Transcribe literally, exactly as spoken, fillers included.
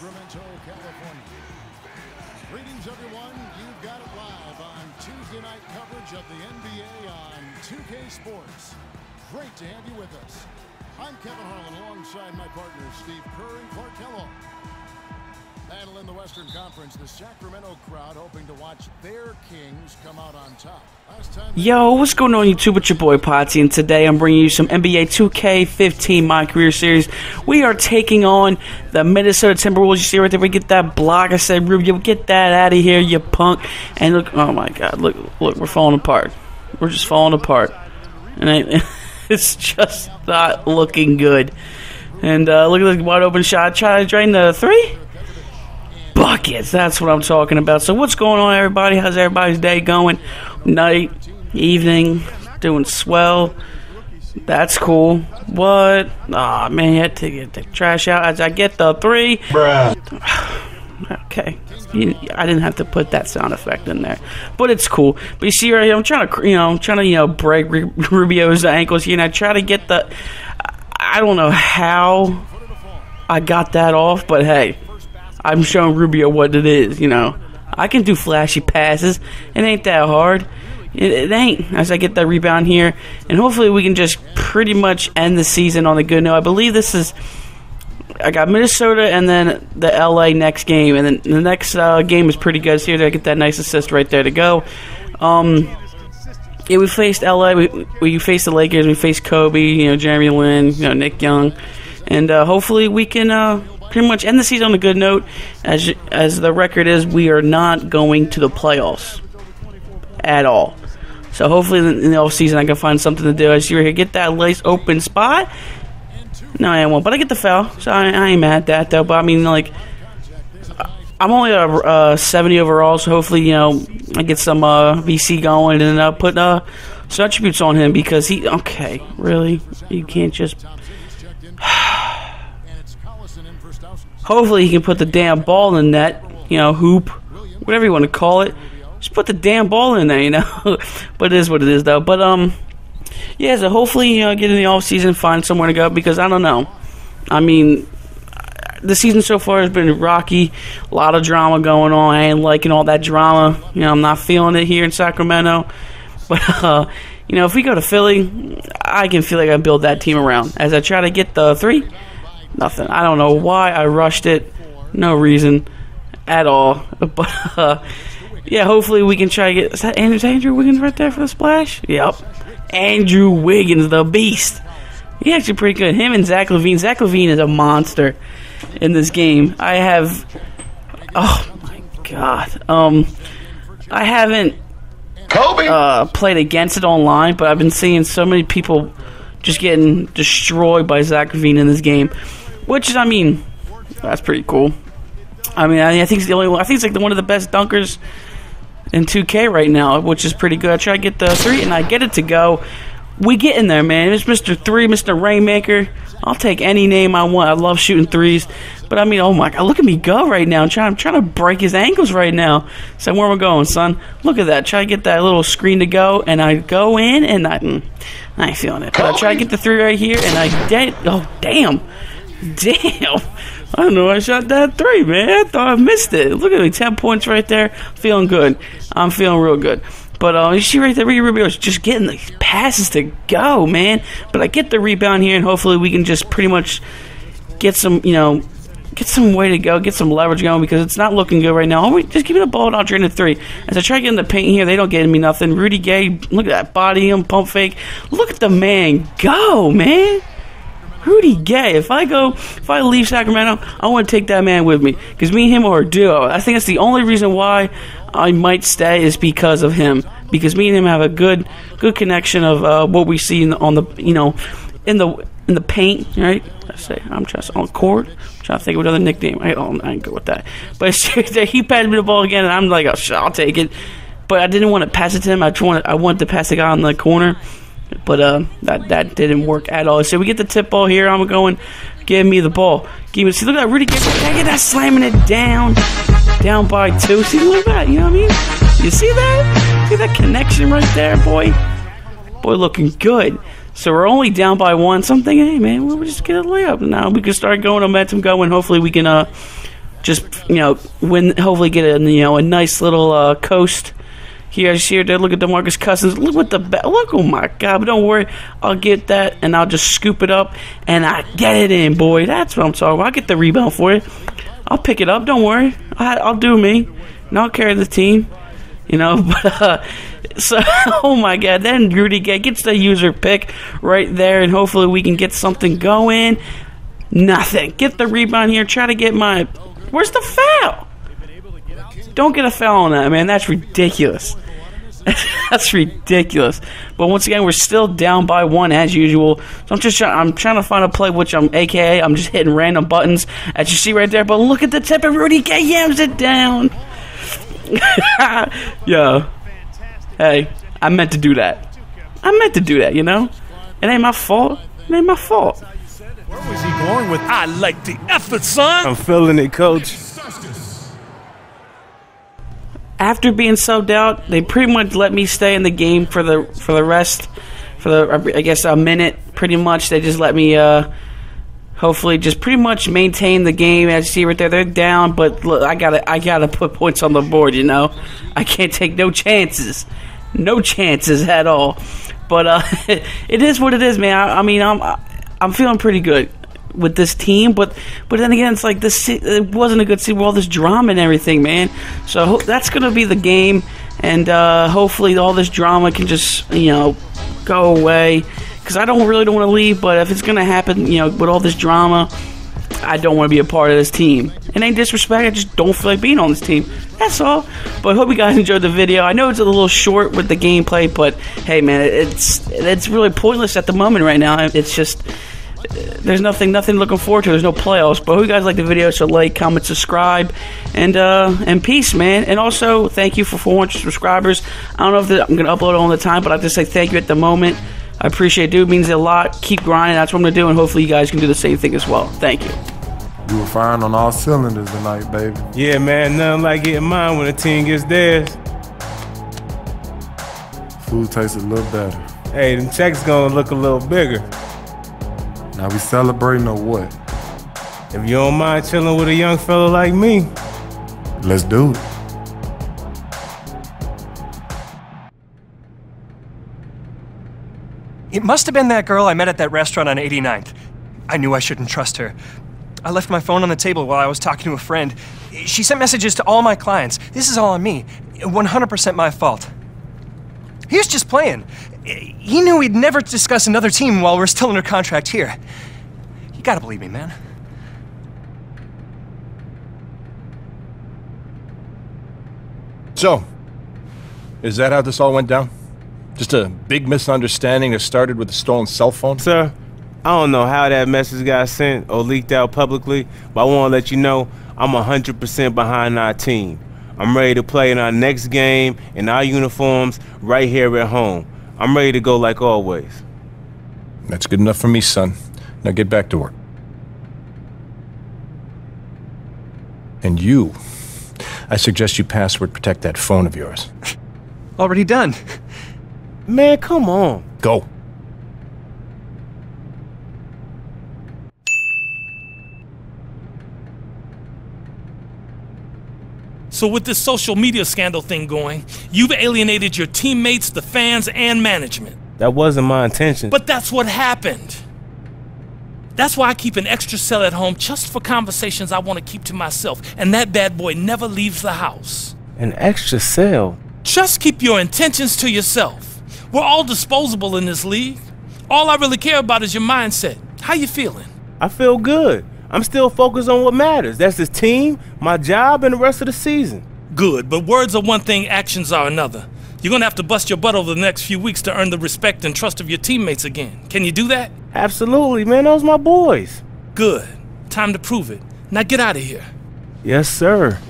Sacramento, California. Greetings, everyone. You've got it live on Tuesday night coverage of the N B A on two K Sports. Great to have you with us. I'm Kevin Harlan alongside my partner, Steve Curry Portello. Battle in the Western Conference, the Sacramento crowd hoping to watch their Kings come out on top. Last time Yo, what's going on YouTube? It's your boy Potsy, and today I'm bringing you some N B A two K fifteen My Career Series. We are taking on the Minnesota Timberwolves. You see right there, we get that block. I said, Rubio, get that out of here, you punk. And look, oh my God, look, look, we're falling apart. We're just falling apart. And I, it's just not looking good. And uh, look at this wide open shot. Try to drain the three. Buckets, that's what I'm talking about. So what's going on, everybody? How's everybody's day going? Night, evening, doing swell. That's cool. What? Aw, oh, man, you had to get the trash out as I get the three. Bruh. Okay. You, I didn't have to put that sound effect in there, but it's cool. But you see right here, I'm trying to, you know, I'm trying to, you know, break Rubio's ankles here, and I try to get the, I don't know how I got that off, but hey. I'm showing Rubio what it is, you know. I can do flashy passes. It ain't that hard. It, it ain't. As I get that rebound here. And hopefully we can just pretty much end the season on a good note. I believe this is... I got Minnesota and then the L A next game. And then the next uh, game is pretty good. So here I get that nice assist right there to go. Um, yeah, we faced L A. We, we faced the Lakers. We faced Kobe, you know, Jeremy Lin, you know, Nick Young. And uh, hopefully we can... Uh, pretty much end the season on a good note. As as the record is, we are not going to the playoffs at all. So hopefully in the offseason I can find something to do. I see right here, get that lace open spot. No, I won't, but I get the foul, so I, I ain't mad at that though. But I mean, like, I'm only a uh, seventy overall, so hopefully, you know, I get some uh, V C going and uh, put uh, some attributes on him because he, okay, really? You can't just... Hopefully he can put the damn ball in that, you know, hoop, whatever you want to call it. Just put the damn ball in there, you know. But it is what it is, though. But, um, yeah, so hopefully, you know, get in the offseason, find somewhere to go because I don't know. I mean, the season so far has been rocky. A lot of drama going on. I ain't liking all that drama. You know, I'm not feeling it here in Sacramento. But, uh, you know, if we go to Philly, I can feel like I build that team around. As I try to get the three. Nothing. I don't know why I rushed it. No reason at all. But, uh, yeah, hopefully we can try to get... Is that Andrew, is that Andrew Wiggins right there for the splash? Yep. Andrew Wiggins, the beast. He's actually pretty good. Him and Zach LaVine. Zach LaVine is a monster in this game. I have... Oh, my God. Um, I haven't Kobe. Uh, played against it online, but I've been seeing so many people just getting destroyed by Zach LaVine in this game. Which is, I mean, that's pretty cool. I mean, I, I think it's the only one. I think it's like the, one of the best dunkers in two K right now, which is pretty good. I try to get the three, and I get it to go. We get in there, man. It's Mister three, Mister Rainmaker. I'll take any name I want. I love shooting threes. But, I mean, oh, my God. Look at me go right now. I'm trying, I'm trying to break his ankles right now. So, where am I going, son? Look at that. Try to get that little screen to go, and I go in, and I, mm, I ain't feeling it. But I try to get the three right here, and I get oh, damn. Damn. I don't know. I shot that three, man. I thought I missed it. Look at me. Ten points right there. Feeling good. I'm feeling real good. But uh, you see right there, Ricky Rubio is just getting these passes to go, man. But I get the rebound here, and hopefully we can just pretty much get some, you know, get some way to go, get some leverage going because it's not looking good right now. Just give me the ball and I'll drain the three. As I try to get in the paint here, they don't get me nothing. Rudy Gay, look at that body, him pump fake. Look at the man go, man. Rudy Gay. If I go, if I leave Sacramento, I want to take that man with me because me and him are a duo. I think that's the only reason why I might stay is because of him. Because me and him have a good, good connection of uh, what we see in the, on the, you know, in the in the paint, right? I say I'm just on court. I'm trying to think of another nickname. I oh, I ain't good with that. But he passed me the ball again, and I'm like, oh, shit, I'll take it. But I didn't want to pass it to him. I wanted I wanted to pass the guy on the corner. But uh, that that didn't work at all. So we get the tip ball here. I'm going, give me the ball. Give me. See, look at that Rudy Gay. Can I get that slamming it down, down by two. See, look at that. You know what I mean? You see that? See that connection right there, boy. Boy, looking good. So we're only down by one. So I'm thinking, hey man, we'll just get a layup now. We can start going momentum going. Hopefully we can uh just, you know, win, hopefully get a, you know, a nice little uh, coast. Here, here, there. Look at DeMarcus Cousins. Look what the ba- look. Oh my God! But don't worry, I'll get that, and I'll just scoop it up, and I get it in, boy. That's what I'm talking about. I'll get the rebound for you. I'll pick it up. Don't worry. I, I'll do me, and I'll carry the team. You know, but uh, so oh my God! Then Rudy Gay gets the user pick right there, and hopefully we can get something going. Nothing. Get the rebound here. Try to get my. Where's the foul? Don't get a foul on that, man. That's ridiculous. That's ridiculous. But once again, we're still down by one as usual. So I'm just trying. I'm trying to find a play, which I'm, A K A, I'm just hitting random buttons, as you see right there. But look at the tip, and Rudy Gay yams it down. Yo, hey, I meant to do that. I meant to do that. You know, it ain't my fault. It ain't my fault. Where was he going with? I like the effort, son. I'm feeling it, coach. After being subbed out, they pretty much let me stay in the game for the for the rest, for the I guess a minute. Pretty much, they just let me. Uh, hopefully, just pretty much maintain the game. As you see right there, they're down, but look, I gotta I gotta put points on the board. You know, I can't take no chances, no chances at all. But uh, it is what it is, man. I, I mean, I'm I'm feeling pretty good with this team, but but then again, it's like this. It wasn't a good season with all this drama and everything, man. So that's gonna be the game, and uh, hopefully all this drama can just, you know, go away. Because I don't really don't want to leave, but if it's gonna happen, you know, with all this drama, I don't want to be a part of this team. It ain't disrespect. I just don't feel like being on this team. That's all. But hope you guys enjoyed the video. I know it's a little short with the gameplay, but hey, man, it's it's really pointless at the moment right now. It's just. There's nothing, nothing looking forward to. There's no playoffs. But hope you guys like the video, so like, comment, subscribe, and uh, and peace, man. And also, thank you for four hundred subscribers. I don't know if the, I'm gonna upload all the time, but I just say thank you at the moment. I appreciate it, dude. It means a lot. Keep grinding. That's what I'm gonna do, and hopefully you guys can do the same thing as well. Thank you. You were firing on all cylinders tonight, baby. Yeah, man. Nothing like getting mine when a team gets theirs. Food tastes a little better. Hey, them checks gonna look a little bigger. Now we celebrating or what? If you don't mind chilling with a young fella like me, let's do it. It must have been that girl I met at that restaurant on eighty-ninth. I knew I shouldn't trust her. I left my phone on the table while I was talking to a friend. She sent messages to all my clients. This is all on me. one hundred percent my fault. He was just playing. He knew he'd never discuss another team while we're still under contract here. You gotta believe me, man. So, is that how this all went down? Just a big misunderstanding that started with a stolen cell phone? Sir, I don't know how that message got sent or leaked out publicly, but I want to let you know I'm one hundred percent behind our team. I'm ready to play in our next game, in our uniforms, right here at home. I'm ready to go like always. That's good enough for me, son. Now get back to work. And you, I suggest you password protect that phone of yours. Already done. Man, come on. Go. So with this social media scandal thing going, you've alienated your teammates, the fans, and management. That wasn't my intention. But that's what happened. That's why I keep an extra cell at home just for conversations I want to keep to myself, and that bad boy never leaves the house. An extra cell? Just keep your intentions to yourself. We're all disposable in this league. All I really care about is your mindset. How you feeling? I feel good. I'm still focused on what matters. That's this team, my job, and the rest of the season. Good, but words are one thing, actions are another. You're gonna have to bust your butt over the next few weeks to earn the respect and trust of your teammates again. Can you do that? Absolutely, man. Those my boys. Good. Time to prove it. Now get out of here. Yes, sir.